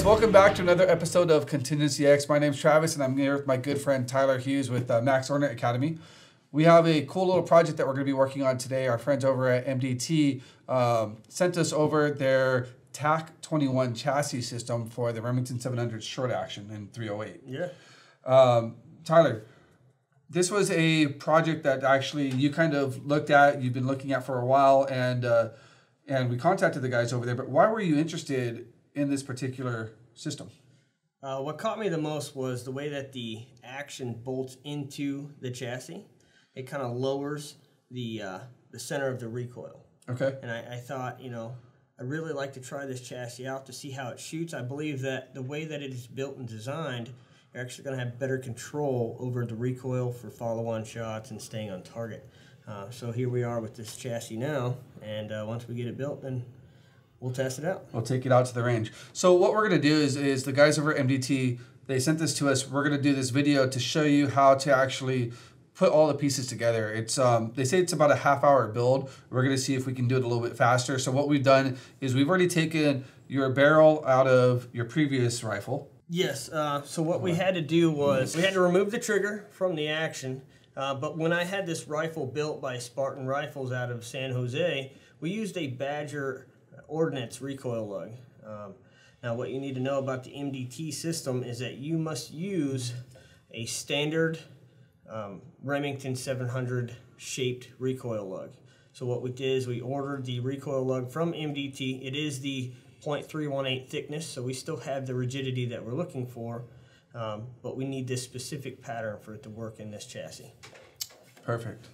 guys, welcome back to another episode of Contingency X. My name's Travis, and I'm here with my good friend Tyler Hughes with Max Ordinate Academy. We have a cool little project that we're going to be working on today. Our friends over at MDT sent us over their TAC-21 chassis system for the Remington 700 short action and 308. Yeah. Tyler, this was a project that actually you kind of looked at, you've been looking at for a while, and we contacted the guys over there. But why were you interested in this particular system? What caught me the most was the way that the action bolts into the chassis. It kind of lowers the center of the recoil. Okay. And I thought, you know, I really like to try this chassis out to see how it shoots. I believe that the way that it is built and designed, you're actually going to have better control over the recoil for follow-on shots and staying on target. So here we are with this chassis now, and once we get it built, then we'll test it out. We'll take it out to the range. So what we're going to do is the guys over at MDT, they sent this to us. We're going to do this video to show you how to actually put all the pieces together. It's they say it's about a half-hour build. We're going to see if we can do it a little bit faster. So what we've done is we've already taken your barrel out of your previous rifle. Yes. So what we had to do was we had to remove the trigger from the action. But when I had this rifle built by Spartan Rifles out of San Jose, we used a Badger Ordnance recoil lug. Now, what you need to know about the MDT system is that you must use a standard Remington 700 shaped recoil lug. So what we did is we ordered the recoil lug from MDT. It is the 0.318 thickness, so we still have the rigidity that we're looking for, but we need this specific pattern for it to work in this chassis. Perfect.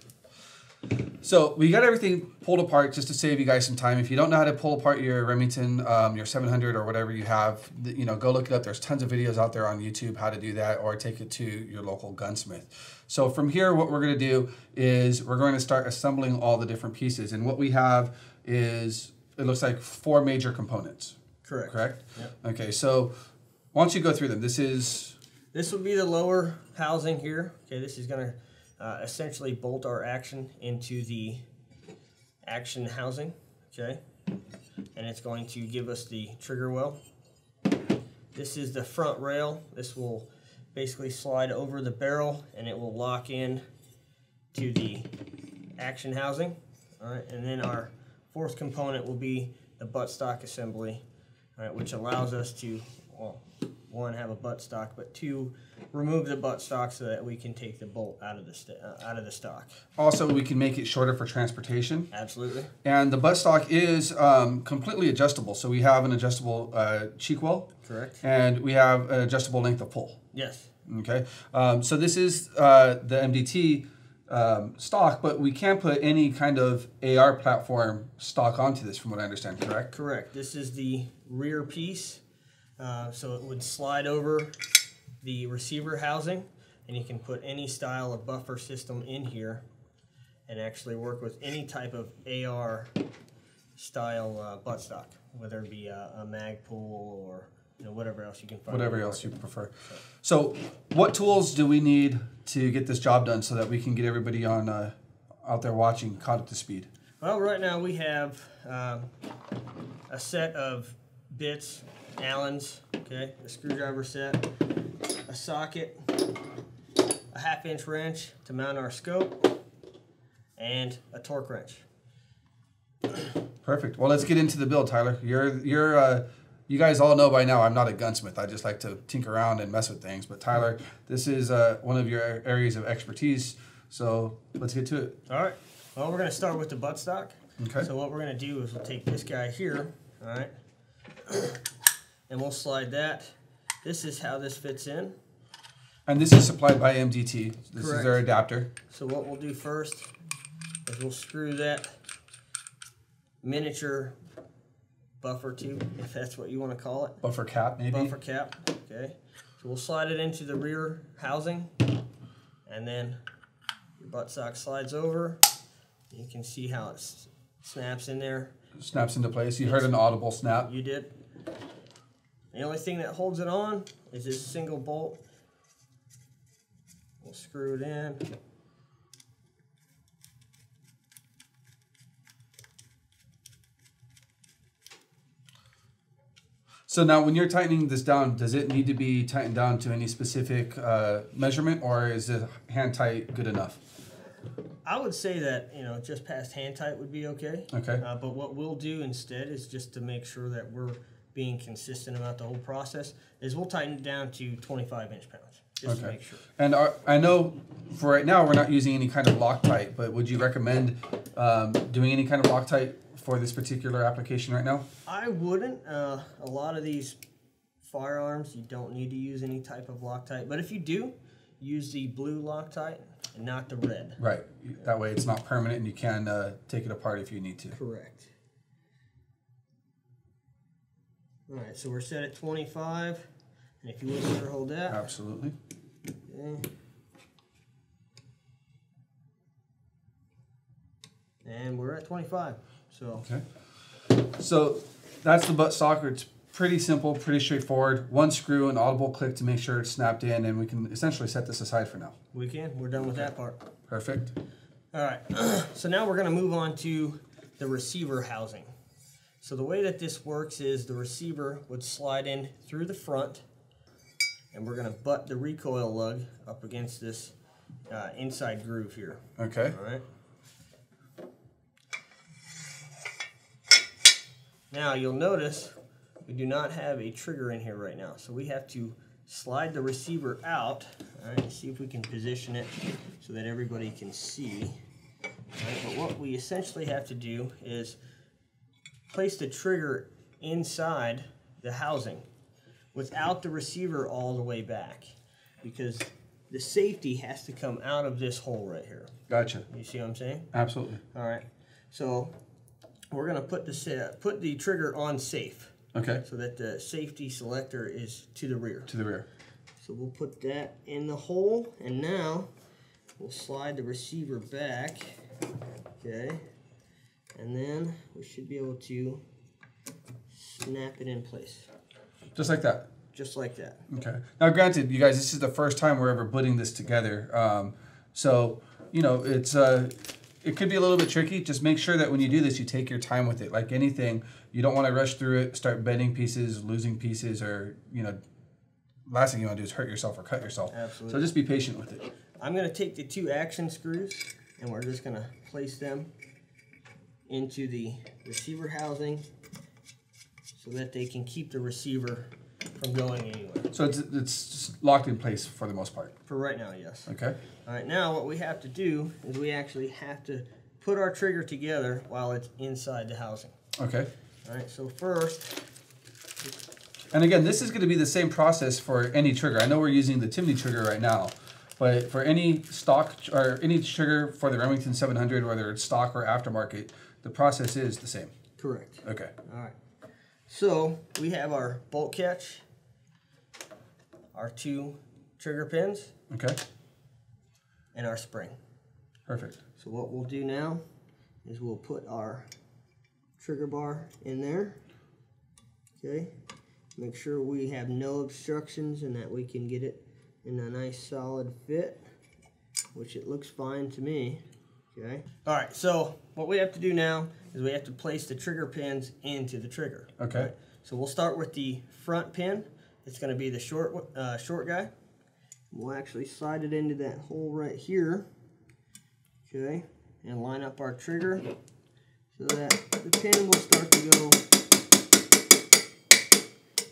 So we got everything pulled apart just to save you guys some time. If you don't know how to pull apart your Remington, your 700 or whatever you have, you know, go look it up. There's tons of videos out there on YouTube how to do that, or take it to your local gunsmith. So from here, what we're going to do is we're going to start assembling all the different pieces. And what we have is, it looks like four major components. Correct. Correct? Yep. Okay, so why don't you go through them? This will be the lower housing here. Okay, this is going to essentially bolt our action into the action housing, okay? And it's going to give us the trigger well. This is the front rail. This will basically slide over the barrel and it will lock in to the action housing. All right, and then our fourth component will be the buttstock assembly, all right, which allows us to, well, one, have a buttstock, but two, remove the buttstock so that we can take the bolt out of the stock. Also, we can make it shorter for transportation. Absolutely. And the buttstock is completely adjustable. So we have an adjustable cheek well. Correct. And we have an adjustable length of pull. Yes. Okay. So this is the MDT stock, but we can put any kind of AR platform stock onto this, from what I understand, correct? Correct. This is the rear piece. So it would slide over the receiver housing, and you can put any style of buffer system in here and actually work with any type of AR style buttstock, whether it be a Magpul or, you know, whatever else you can find. Whatever else you prefer. So what tools do we need to get this job done so that we can get everybody on out there watching caught up to speed? Well, right now we have a set of bits, Allen's, okay, a screwdriver set, a socket, a half-inch wrench to mount our scope, and a torque wrench. Perfect. Well, let's get into the build, Tyler. You guys all know by now I'm not a gunsmith. I just like to tinker around and mess with things. But Tyler, this is one of your areas of expertise, so let's get to it. All right. Well, we're going to start with the buttstock. Okay. So what we're going to do is we'll take this guy here, all right, and we'll slide that. This is how this fits in. And this is supplied by MDT. This Correct. Is their adapter. So what we'll do first is we'll screw that miniature buffer tube, if that's what you want to call it. Buffer cap, maybe? Buffer cap, okay. So we'll slide it into the rear housing, and then your buttstock slides over. You can see how it snaps in there. Snaps into place. You heard an audible snap. You did. The only thing that holds it on is this single bolt. We'll screw it in. So now when you're tightening this down, does it need to be tightened down to any specific measurement, or is it hand tight good enough? I would say that, you know, just past hand tight would be okay. Okay. But what we'll do instead is just to make sure that we're being consistent about the whole process is we'll tighten it down to 25 inch pounds. Just to make sure. And I know for right now we're not using any kind of Loctite, but would you recommend doing any kind of Loctite for this particular application right now? I wouldn't. A lot of these firearms, you don't need to use any type of Loctite. But if you do, use the blue Loctite and not the red. Right. That way it's not permanent and you can take it apart if you need to. Correct. All right, so we're set at 25. And if you would, better hold that. Absolutely. Okay. And we're at 25. So. Okay. So that's the butt socket. It's pretty simple, pretty straightforward. One screw, an audible click to make sure it's snapped in, and we can essentially set this aside for now. We can. We're done with that part. Perfect. All right. So now we're going to move on to the receiver housing. So the way that this works is the receiver would slide in through the front, and we're going to butt the recoil lug up against this inside groove here. Okay. All right. Now you'll notice we do not have a trigger in here right now, so we have to slide the receiver out. All right, see if we can position it so that everybody can see. All right, but what we essentially have to do is place the trigger inside the housing without the receiver all the way back, because the safety has to come out of this hole right here. Gotcha. You see what I'm saying? Absolutely. All right. So we're going to put the trigger on safe. Okay. So that the safety selector is to the rear. To the rear. So we'll put that in the hole, and now we'll slide the receiver back. Okay. And then we should be able to snap it in place. Just like that? Just like that. Okay. Now, granted, you guys, this is the first time we're ever putting this together. So, you know, it's it could be a little bit tricky. Just make sure that when you do this, you take your time with it. Like anything, you don't want to rush through it, start bending pieces, losing pieces, or, you know, last thing you want to do is hurt yourself or cut yourself. Absolutely. So just be patient with it. I'm going to take the two action screws, and we're just going to place them into the receiver housing so that they can keep the receiver from going anywhere. So it's locked in place for the most part? For right now, yes. Okay. All right, now what we have to do is we actually have to put our trigger together while it's inside the housing. Okay. All right, so first... And again, this is going to be the same process for any trigger. I know we're using the Timney trigger right now, but for any stock or any trigger for the Remington 700, whether it's stock or aftermarket, the process is the same. Correct. Okay. All right. So we have our bolt catch, our two trigger pins. Okay. And our spring. Perfect. So what we'll do now is we'll put our trigger bar in there. Okay. Make sure we have no obstructions and that we can get it in a nice solid fit, which it looks fine to me. Okay. All right. So what we have to do now is we have to place the trigger pins into the trigger. Okay. Right? So we'll start with the front pin. It's going to be the short guy. We'll actually slide it into that hole right here. Okay. And line up our trigger so that the pin will start to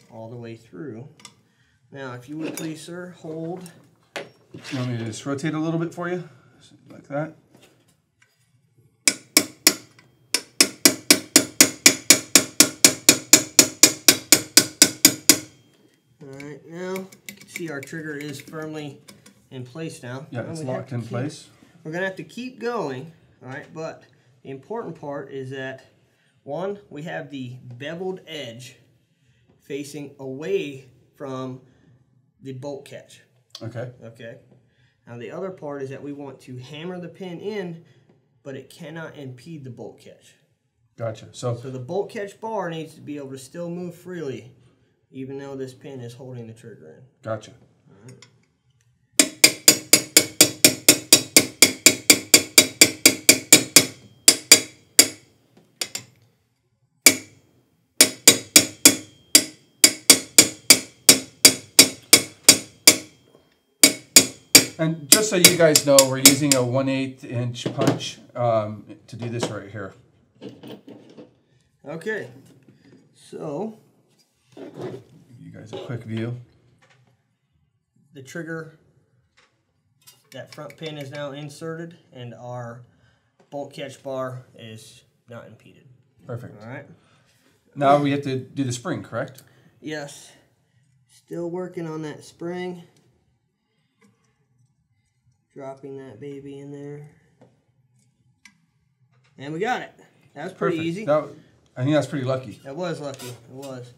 go all the way through. Now, if you would please, sir, hold. You want me to just rotate a little bit for you, like that? Alright, now you can see our trigger is firmly in place now. Yeah, it's locked in place. We're going to have to keep going, alright, but the important part is that, one, we have the beveled edge facing away from the bolt catch. Okay. Okay. Now the other part is that we want to hammer the pin in, but it cannot impede the bolt catch. Gotcha. So the bolt catch bar needs to be able to still move freely, even though this pin is holding the trigger in. Gotcha. All right. And just so you guys know, we're using a 1/8" punch to do this right here. Okay, so give you guys a quick view. The trigger, that front pin is now inserted, and our bolt catch bar is not impeded. Perfect. All right. Now we have to do the spring, correct? Yes. Still working on that spring. Dropping that baby in there. And we got it. That was pretty easy. That, I think that's pretty lucky. That was lucky. It was.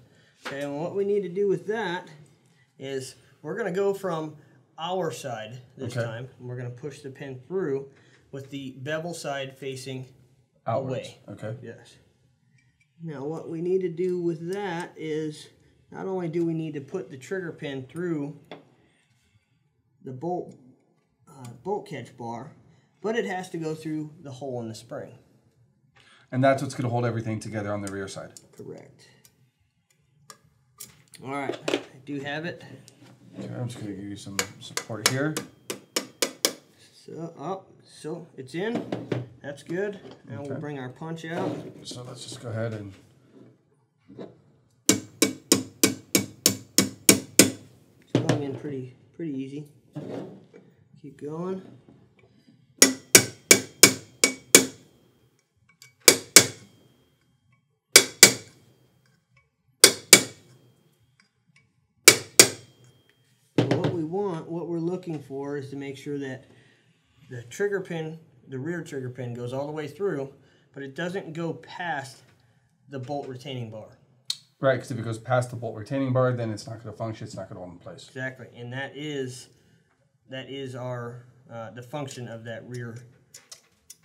Okay, and what we need to do with that is we're going to go from our side this time. And we're going to push the pin through with the bevel side facing outwards. Away. Okay. Yes. Now what we need to do with that is not only do we need to put the trigger pin through the bolt catch bar, but it has to go through the hole in the spring. And that's what's going to hold everything together on the rear side. Correct. All right, I do have it. Okay, I'm just going to give you some support here. So, so it's in. That's good. Now we'll bring our punch out. So let's just go ahead and... It's going in pretty easy. Keep going. What we're looking for is to make sure that the trigger pin, the rear trigger pin, goes all the way through, but it doesn't go past the bolt retaining bar. Right, because if it goes past the bolt retaining bar, then it's not going to function. It's not going to hold in place. Exactly, and that is our the function of that rear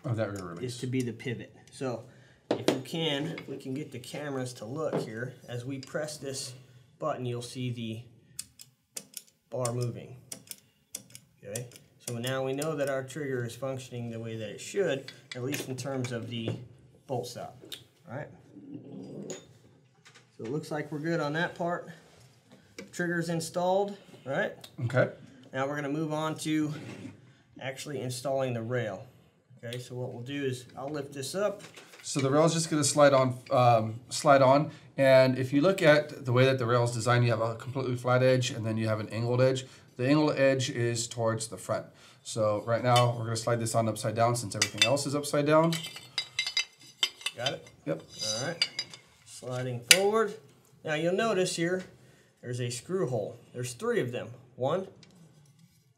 release is to be the pivot. So if we can get the cameras to look here as we press this button, you'll see the bar moving. Okay, so now we know that our trigger is functioning the way that it should, at least in terms of the bolt stop. All right, so it looks like we're good on that part. Trigger's installed, right? Okay. Now we're going to move on to actually installing the rail. Okay, so what we'll do is I'll lift this up. So the rail is just going to slide on. And if you look at the way that the rail is designed, you have a completely flat edge and then you have an angled edge. The angled edge is towards the front. So right now we're going to slide this on upside down since everything else is upside down. Got it? Yep. All right. Sliding forward. Now you'll notice here there's a screw hole. There's three of them. One,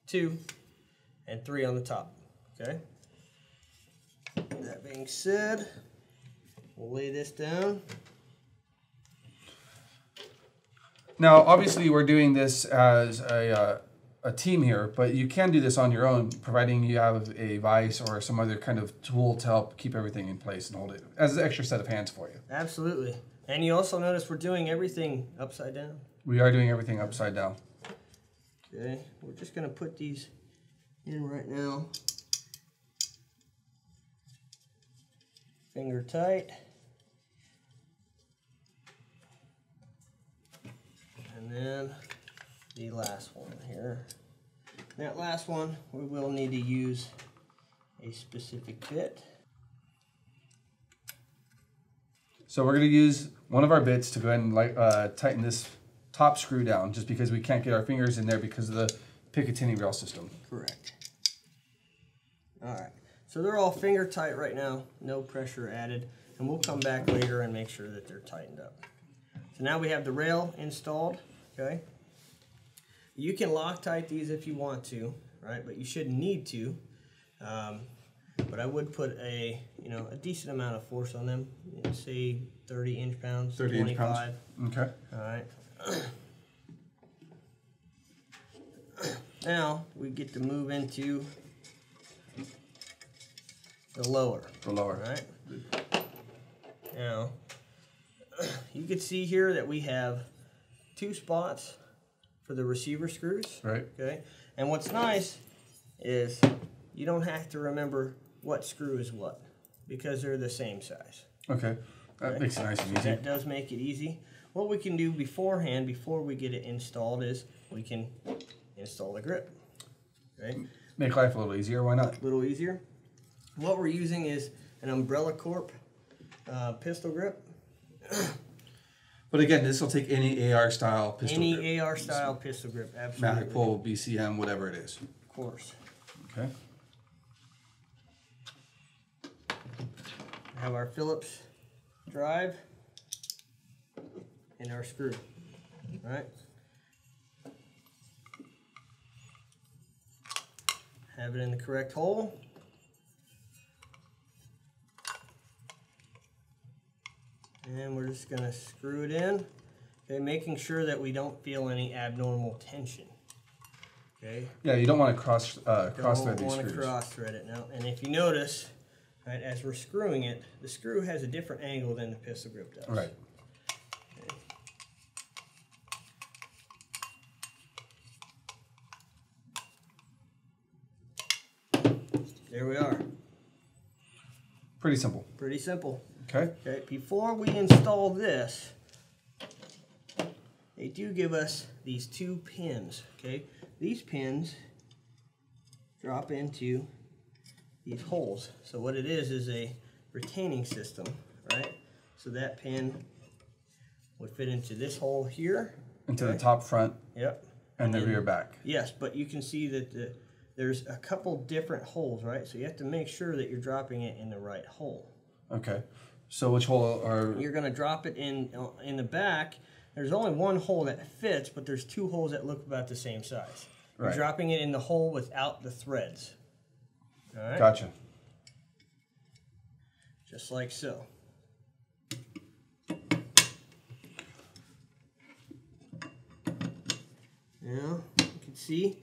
two, and three on the top. Okay. That being said, we'll lay this down. Now, obviously, we're doing this as a team here, but you can do this on your own, providing you have a vise or some other kind of tool to help keep everything in place and hold it as an extra set of hands for you. Absolutely. And you also notice we're doing everything upside down. We are doing everything upside down. Okay. We're just going to put these in right now. Finger tight. And then the last one here. That last one, we will need to use a specific bit. So we're going to use one of our bits to go ahead and tighten this top screw down, just because we can't get our fingers in there because of the Picatinny rail system. Correct. All right. So they're all finger tight right now, no pressure added. And we'll come back later and make sure that they're tightened up. So now we have the rail installed. Okay. You can Loctite these if you want to, right? But you shouldn't need to. But I would put a decent amount of force on them, say 30 inch-pounds, 25. Okay. All right. Now we get to move into the lower. The lower. All right. Now, you can see here that we have two spots for the receiver screws. Right. Okay. And what's nice is you don't have to remember what screw is what because they're the same size. Okay. That makes it nice and easy. That does make it easy. What we can do beforehand, before we get it installed, is we can install the grip. right? Make life a little easier, why not? A little easier. What we're using is an Umbrella Corp pistol grip. But again, this will take any AR style pistol grip. Any AR style pistol grip, absolutely. Magpul, BCM, whatever it is. Of course. Okay. We have our Phillips drive and our screw. All right. Have it in the correct hole. And we're just going to screw it in, okay, making sure that we don't feel any abnormal tension. Okay. Yeah, you don't want to cross-thread these screws. You don't want to cross-thread it now. And if you notice, right, as we're screwing it, the screw has a different angle than the pistol grip does. Right. Okay. There we are. Pretty simple. Pretty simple. Okay. Okay. Before we install this, they do give us these two pins. Okay. These pins drop into these holes. So what it is a retaining system, right? So that pin would fit into this hole here. Into the top front. Yep. And the rear back. Yes, but you can see that there's a couple different holes, right? So you have to make sure that you're dropping it in the right hole. Okay. So which hole are... You're going to drop it in the back. There's only one hole that fits, but there's two holes that look about the same size. Right. You're dropping it in the hole without the threads. All right? Gotcha. Just like so. Now, you can see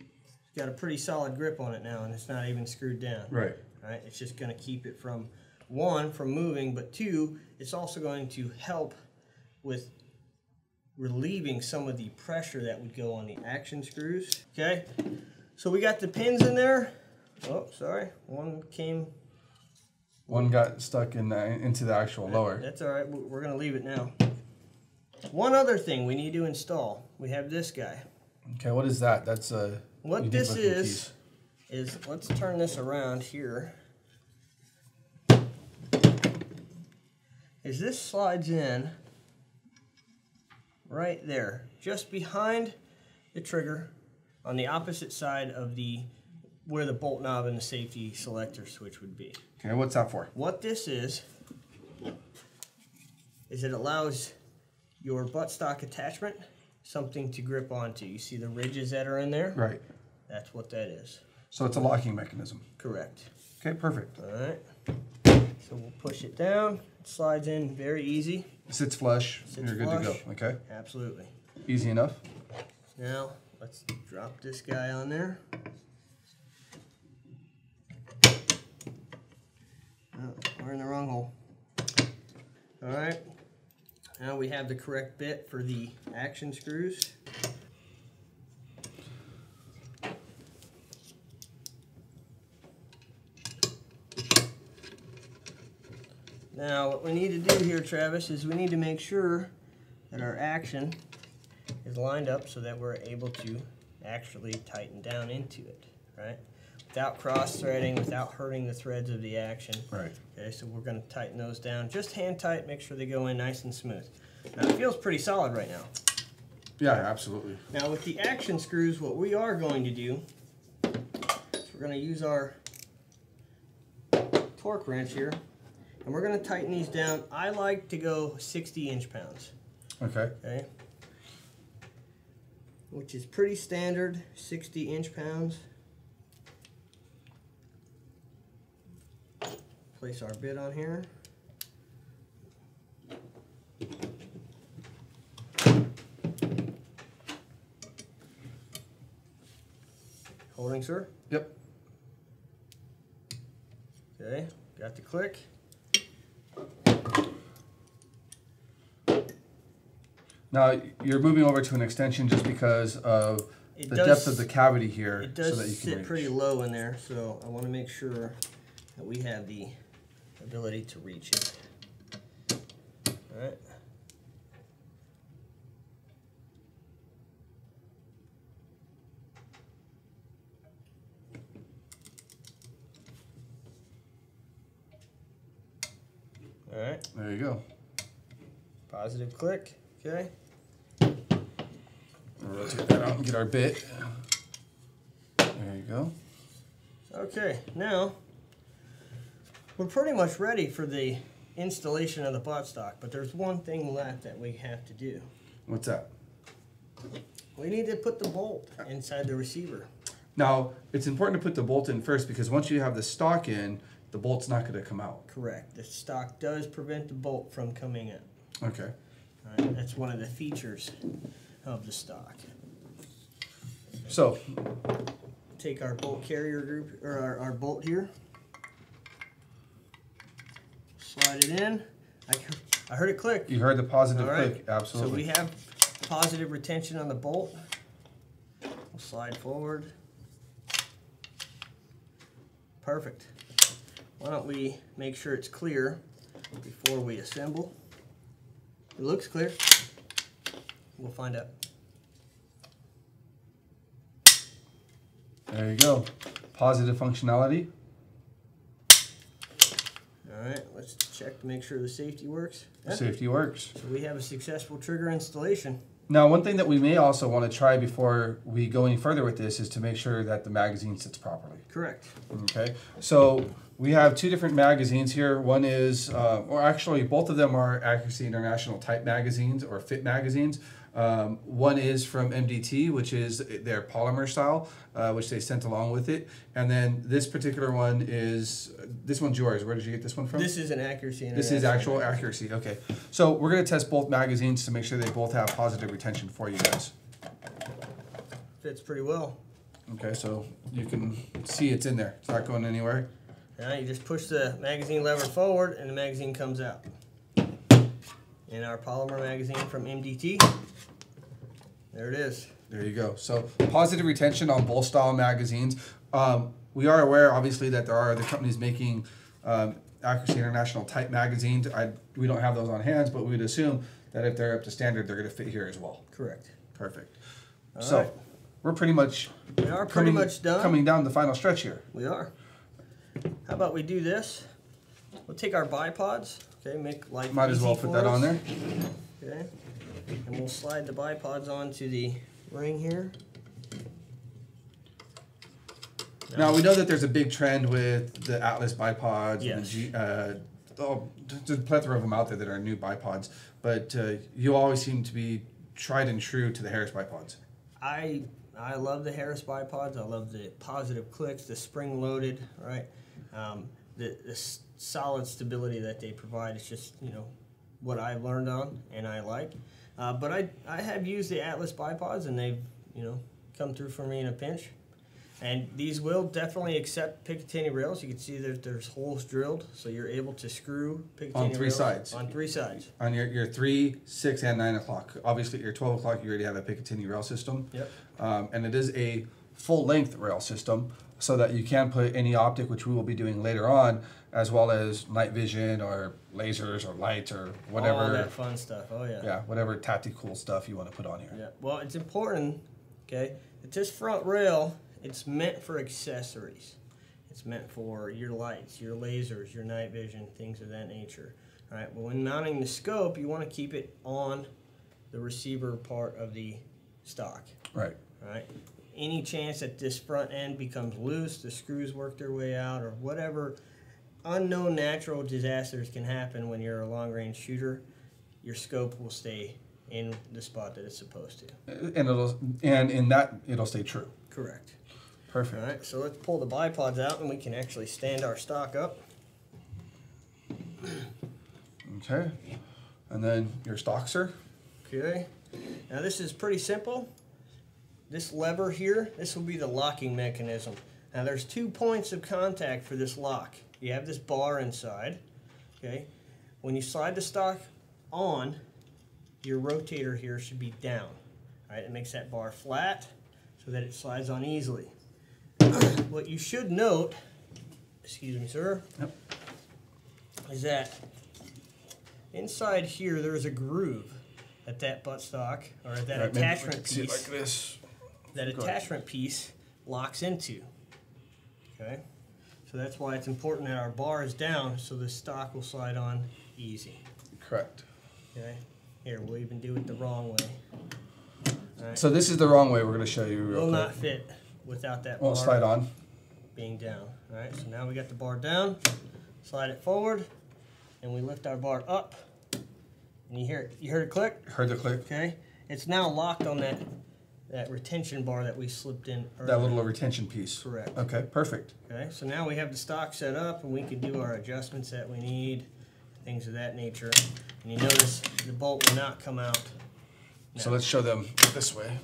it's got a pretty solid grip on it now, and it's not even screwed down. Right. All right? It's just going to keep it from... One, from moving, but two, it's also going to help with relieving some of the pressure that would go on the action screws. Okay, so we got the pins in there. Oh, sorry, one got stuck in into the actual lower. That's all right. We're going to leave it now. One other thing we need to install. We have this guy. Okay, what is that? That's a. What this is let's turn this around here. Is this slides in right there, just behind the trigger on the opposite side of the where the bolt knob and the safety selector switch would be. Okay, what's that for? What this is it allows your buttstock attachment something to grip onto. You see the ridges that are in there? Right. That's what that is. So it's a locking mechanism. Correct. Okay, perfect. All right. So we'll push it down. It slides in very easy. It sits flush. You're good to go. Okay. Absolutely. Easy enough. Now let's drop this guy on there. Oh, we're in the wrong hole. All right. Now we have the correct bit for the action screws. Now, what we need to do here, Travis, is we need to make sure that our action is lined up so that we're able to actually tighten down into it, right? Without cross-threading, without hurting the threads of the action. Right. Okay, so we're going to tighten those down. Just hand tight, make sure they go in nice and smooth. Now, it feels pretty solid right now. Yeah, absolutely. Now, with the action screws, what we are going to do is we're going to use our torque wrench here. And we're going to tighten these down. I like to go 60 inch-pounds. Okay. Okay. Which is pretty standard, 60 inch-pounds. Place our bit on here. Holding, sir? Yep. Okay, got the click. Now, you're moving over to an extension just because of the depth of the cavity here. It does sit pretty low in there, so I want to make sure that we have the ability to reach it. All right. All right. There you go. Positive click. Okay. We'll rotate that out and get our bit. There you go. Okay, now we're pretty much ready for the installation of the buttstock, but there's one thing left that we have to do. What's that? We need to put the bolt inside the receiver. Now, it's important to put the bolt in first because once you have the stock in, the bolt's not going to come out. Correct. The stock does prevent the bolt from coming in. Okay. All right, that's one of the features of the stock. So, take our bolt carrier group, or our bolt here. Slide it in. I heard it click. You heard the positive click, absolutely. So we have positive retention on the bolt. We'll slide forward. Perfect. Why don't we make sure it's clear before we assemble? It looks clear. We'll find out. There you go. Positive functionality. All right, let's check to make sure the safety works. Yeah. Safety works. So we have a successful trigger installation. Now, one thing that we may also want to try before we go any further with this is to make sure that the magazine sits properly. Correct. Okay, so we have two different magazines here. One is, or actually both of them are Accuracy International type magazines or fit magazines. One is from MDT, which is their polymer style, which they sent along with it. And then this particular one is, this one's yours. Where did you get this one from? This is an Accuracy. This is actual Accuracy. Okay. So we're going to test both magazines to make sure they both have positive retention for you guys. Fits pretty well. Okay. So you can see it's in there. It's not going anywhere. Now you just push the magazine lever forward and the magazine comes out. In our polymer magazine from MDT. There it is. There you go. So positive retention on both style magazines. We are aware, obviously, that there are other companies making Accuracy International type magazines. We don't have those on hand, but we'd assume that if they're up to standard, they're going to fit here as well. Correct. Perfect. All so right. We're pretty much coming down the final stretch here. We are. How about we do this? We'll take our bipods. Okay, make life easy. Might as well put that on there. Okay, and we'll slide the bipods onto the ring here. Now we know that there's a big trend with the Atlas bipods. Yes. And there's a plethora of them out there that are new bipods, but you always seem to be tried and true to the Harris bipods. I love the Harris bipods. I love the positive clicks, the spring-loaded, right? The solid stability that they provide is just, you know, what I've learned on and I like. But I have used the Atlas bipods and they've, you know, come through for me in a pinch. And these will definitely accept Picatinny rails. You can see that there's holes drilled, so you're able to screw Picatinny on three sides. On three sides. On your 3, 6, and 9 o'clock. Obviously, at your 12 o'clock, you already have a Picatinny rail system. Yep. And it is a full-length rail system, so that you can put any optic, which we will be doing later on, as well as night vision or lasers or lights or whatever. All that fun stuff. Oh yeah. Yeah, whatever tactical stuff you want to put on here. Yeah. Well, it's important. Okay, that this front rail. It's meant for accessories. It's meant for your lights, your lasers, your night vision, things of that nature. All right, well, when mounting the scope, you want to keep it on the receiver part of the stock. Right. All right. Any chance that this front end becomes loose, the screws work their way out, or whatever unknown natural disasters can happen when you're a long-range shooter, your scope will stay in the spot that it's supposed to. And in that, it'll stay true. Correct. Perfect. All right, so let's pull the bipods out, and we can actually stand our stock up. Okay. And then your stock, sir. Okay. Now, this is pretty simple. This lever here, this will be the locking mechanism. Now, there's 2 points of contact for this lock. You have this bar inside, okay? When you slide the stock on, your rotator here should be down. All right, it makes that bar flat so that it slides on easily. What you should note, excuse me, sir, yep, is that inside here there's a groove at that buttstock, or at that attachment piece. Like this. That attachment piece locks into, okay? So that's why it's important that our bar is down so the stock will slide on easy. Correct. Okay. Here, we'll even do it the wrong way. All right. So this is the wrong way we're going to show you real quick. Will not fit without that bar slide on. Being down. All right, so now we got the bar down, slide it forward, and we lift our bar up. And you hear it, you heard it click? Heard the click. Okay. It's now locked on that retention bar that we slipped in earlier. That little retention piece. Correct. Okay, perfect. Okay, so now we have the stock set up, and we can do our adjustments that we need, things of that nature. And you notice the bolt will not come out. No. So let's show them this way.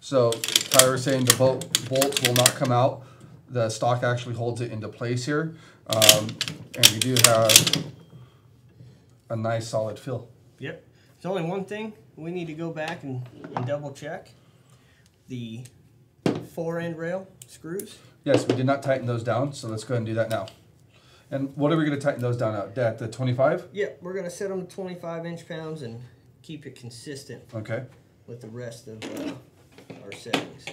So, Tyler was saying the bolt will not come out. The stock actually holds it into place here. And you do have a nice solid feel. Yep. There's only one thing we need to go back and double check. The fore-end rail screws. Yes, we did not tighten those down, so let's go ahead and do that now. And what are we going to tighten those down at the 25? Yep, we're going to set them to 25 inch pounds and keep it consistent. Okay. With the rest of our settings.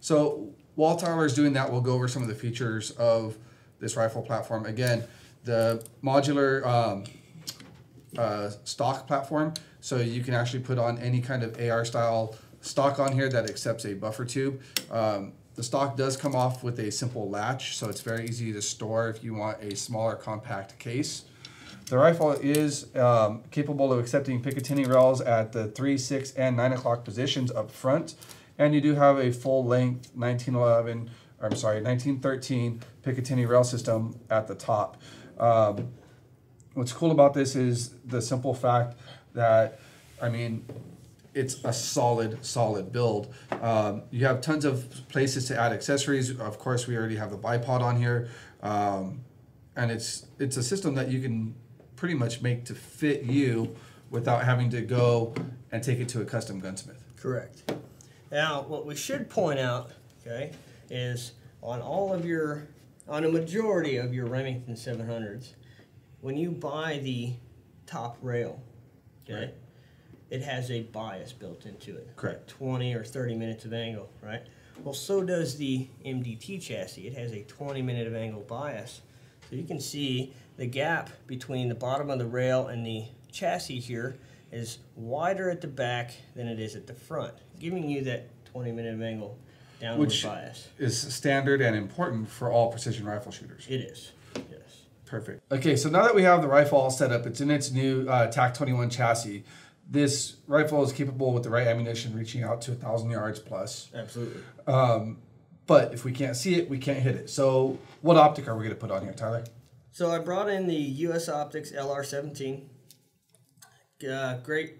So while Tyler's doing that, we'll go over some of the features of this rifle platform. Again, the modular stock platform, so you can actually put on any kind of AR style stock on here that accepts a buffer tube. The stock does come off with a simple latch, so it's very easy to store if you want a smaller compact case. The rifle is capable of accepting Picatinny rails at the 3, 6, and 9 o'clock positions up front, and you do have a full length 1913 Picatinny rail system at the top. What's cool about this is the simple fact that, I mean, it's a solid build. You have tons of places to add accessories. Of course, we already have the bipod on here. And it's a system that you can pretty much make to fit you without having to go and take it to a custom gunsmith. Correct. Now, what we should point out, okay, is on a majority of your Remington 700s, when you buy the top rail, okay, right, it has a bias built into it. Correct. Like 20 or 30 minutes of angle, right? Well, so does the MDT chassis. It has a 20-minute of angle bias. So you can see the gap between the bottom of the rail and the chassis here is wider at the back than it is at the front, giving you that 20-minute of angle downward bias. Which is standard and important for all precision rifle shooters. It is. Yes. Perfect. Okay, so now that we have the rifle all set up, it's in its new TAC-21 chassis. This rifle is capable with the right ammunition reaching out to 1,000 yards plus. Absolutely. But if we can't see it, we can't hit it. So what optic are we going to put on here, Tyler? So I brought in the US Optics LR-17.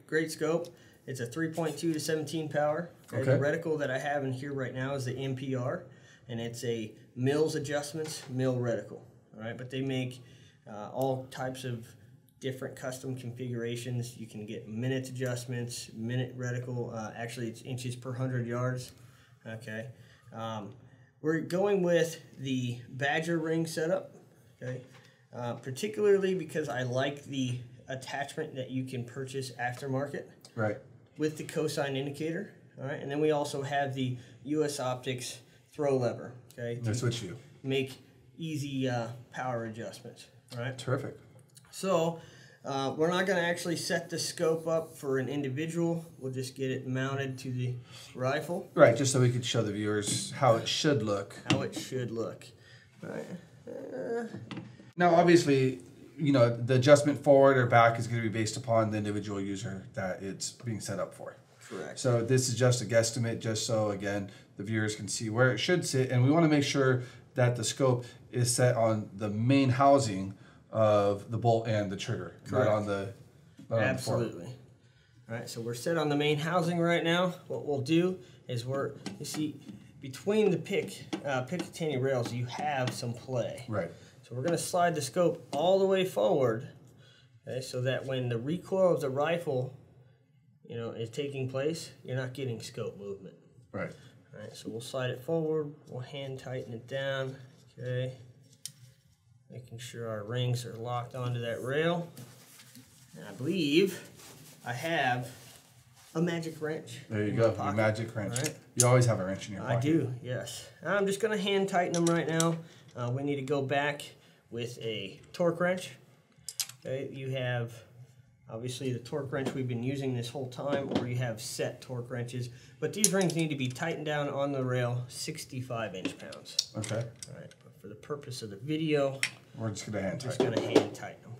Great scope. It's a 3.2 to 17 power. Okay. The reticle that I have in here right now is the MPR, and it's a Mills Adjustments Mill reticle. All right, but they make all types of different custom configurations. You can get minute adjustments, minute reticle. Actually, it's inches per 100 yards. Okay. We're going with the Badger ring setup, okay, particularly because I like the attachment that you can purchase aftermarket, right, with the cosine indicator. All right, and then we also have the US Optics throw lever. Okay, that's what you make easy power adjustments. All right, terrific. So we're not going to actually set the scope up for an individual. We'll just get it mounted to the rifle. Right, just so we could show the viewers how it should look. How it should look. Right. Now, obviously, you know, the adjustment forward or back is going to be based upon the individual user that it's being set up for. Correct. So this is just a guesstimate, just so, again, the viewers can see where it should sit. And we want to make sure that the scope is set on the main housing of the bolt and the trigger, correct, not on the absolutely. All right, so we're set on the main housing right now. What we'll do is you see, between the Picatinny rails, you have some play. Right. So we're going to slide the scope all the way forward, okay, so that when the recoil of the rifle, you know, is taking place, you're not getting scope movement. Right. All right, so we'll slide it forward. We'll hand tighten it down. Okay. Making sure our rings are locked onto that rail. And I believe I have a magic wrench. There you go, your magic wrench. Right? You always have a wrench in your pocket. I do, yes. I'm just going to hand tighten them right now. We need to go back with a torque wrench. Okay, you have obviously the torque wrench we've been using this whole time, or you have set torque wrenches. But these rings need to be tightened down on the rail 65 inch-pounds. Okay. All right, but for the purpose of the video, we're just going to hand tighten them.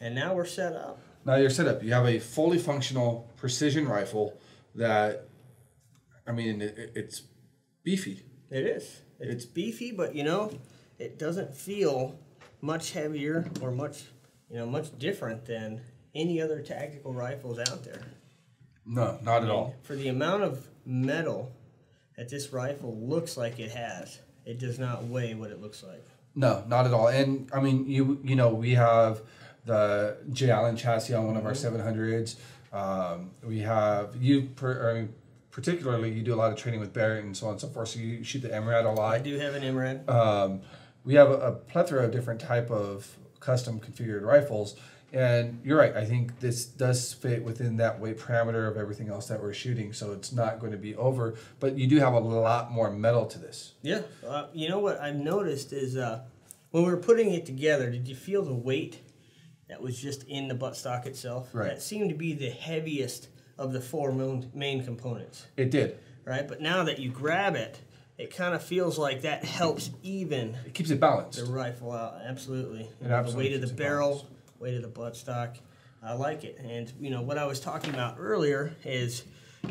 And now we're set up. Now you're set up. You have a fully functional precision rifle that, I mean, it's beefy. It is. It's beefy, but you know, it doesn't feel much heavier or much, you know, much different than any other tactical rifles out there. No, not at all. For the amount of metal that this rifle looks like it has, it does not weigh what it looks like. No, not at all. And I mean, you know, we have the Jay Allen chassis on one of our 700s. We have particularly you do a lot of training with Barrett and so on and so forth. So you shoot the MRAD a lot. I do have an MRAD. We have a plethora of different type of custom configured rifles, and you're right. I think this does fit within that weight parameter of everything else that we're shooting, so it's not going to be over. But you do have a lot more metal to this. Yeah. You know what I've noticed is when we were putting it together, did you feel the weight that was just in the buttstock itself? Right. That seemed to be the heaviest of the four main components. It did. Right? But now that you grab it, it kind of feels like that helps even. It keeps it balanced. The rifle out, absolutely. You know, absolutely. The weight of the barrel, weight of the buttstock. I like it. And, you know, what I was talking about earlier is,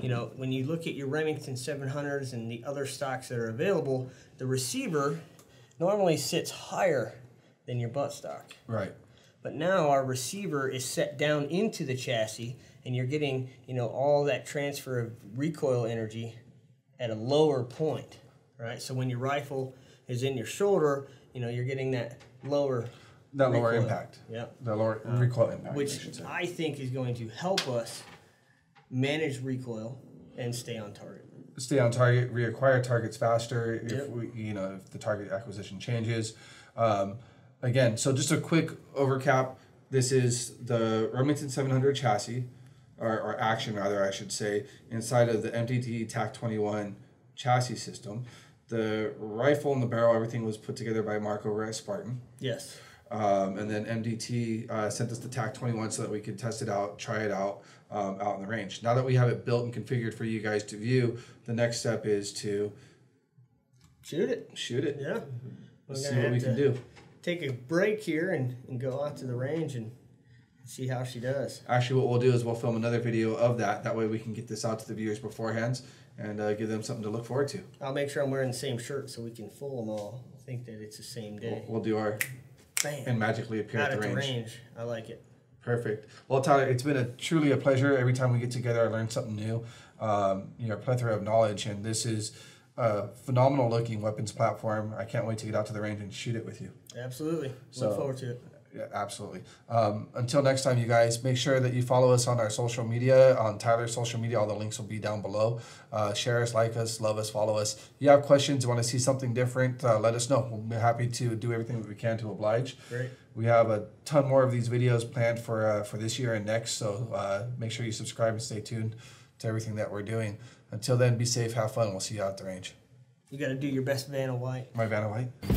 you know, when you look at your Remington 700s and the other stocks that are available, the receiver normally sits higher than your buttstock. Right. But now our receiver is set down into the chassis, and you're getting, you know, all that transfer of recoil energy at a lower point, right? So when your rifle is in your shoulder, you know, you're getting that lower lower impact. Yeah. The lower recoil impact, which I think is going to help us manage recoil and stay on target. Stay on target, reacquire targets faster if we, you know, if the target acquisition changes. Again, so just a quick overcap. This is the Remington 700 chassis, or action rather, I should say, inside of the MDT TAC-21 chassis system. The rifle and the barrel, everything was put together by Marco Reyes Spartan. Yes. And then MDT sent us the TAC-21 so that we could test it out, try it out, out in the range. Now that we have it built and configured for you guys to view, the next step is to shoot it. Shoot it. Yeah. Let's see what we can do. Take a break here and go out to the range and see how she does. Actually, what we'll do is we'll film another video of that. That way we can get this out to the viewers beforehand and give them something to look forward to. I'll make sure I'm wearing the same shirt so we can fool them all. I think that it's the same day. We'll do our bam and magically appear at the range. I like it. Perfect. Well, Tyler, it's been truly a pleasure. Every time we get together, I learn something new. You know, a plethora of knowledge, and this is a phenomenal looking weapons platform. I can't wait to get out to the range and shoot it with you. Absolutely. So, look forward to it. Yeah, absolutely. Until next time, you guys, make sure that you follow us on our social media, on Tyler's social media. All the links will be down below. Share us, like us, love us, follow us. If you have questions, you want to see something different, let us know. We'll be happy to do everything that we can to oblige. Great. We have a ton more of these videos planned for this year and next, so make sure you subscribe and stay tuned to everything that we're doing. Until then, be safe, have fun, we'll see you out at the range. You gotta do your best Vanna White. My Vanna White?